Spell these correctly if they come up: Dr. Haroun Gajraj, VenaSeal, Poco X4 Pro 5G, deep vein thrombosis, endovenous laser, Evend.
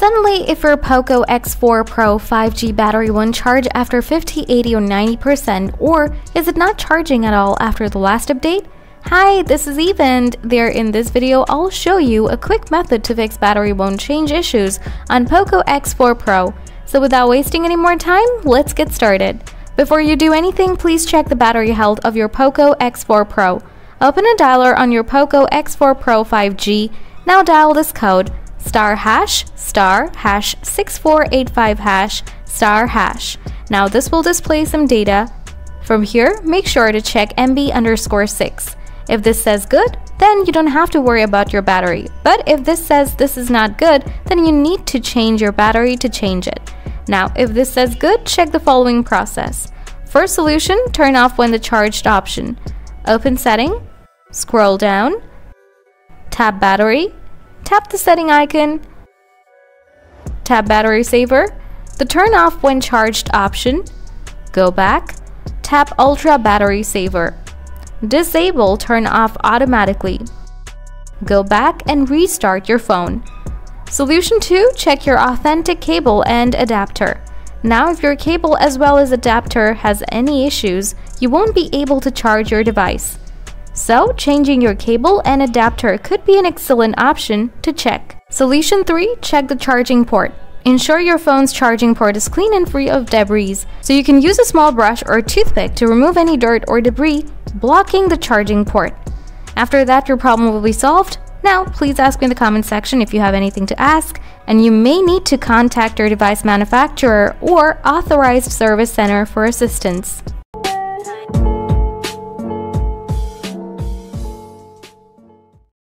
Suddenly, if your Poco X4 Pro 5G battery won't charge after 50, 80, or 90%, or is it not charging at all after the last update? Hi, this is Evend. There in this video, I'll show you a quick method to fix battery won't change issues on Poco X4 Pro. So without wasting any more time, let's get started. Before you do anything, please check the battery health of your Poco X4 Pro. Open a dialer on your Poco X4 Pro 5G. Now dial this code, *#*#6485#*#. Now this will display some data. From here, make sure to check MB_6. If this says good, then you don't have to worry about your battery. But if this says this is not good, then you need to change your battery to change it. Now, if this says good, check the following process. First solution, turn off when the charged option. Open setting, scroll down, tap battery, tap the setting icon, tap battery saver, the turn off when charged option, go back, tap ultra battery saver. Disable turn off automatically. Go back and restart your phone. Solution 2, check your authentic cable and adapter. Now if your cable as well as adapter has any issues, you won't be able to charge your device. So changing your cable and adapter could be an excellent option to check. Solution 3, check the charging port. Ensure your phone's charging port is clean and free of debris, so you can use a small brush or toothpick to remove any dirt or debris blocking the charging port. After that, your problem will be solved. Now, please ask me in the comment section if you have anything to ask, and you may need to contact your device manufacturer or authorized service center for assistance.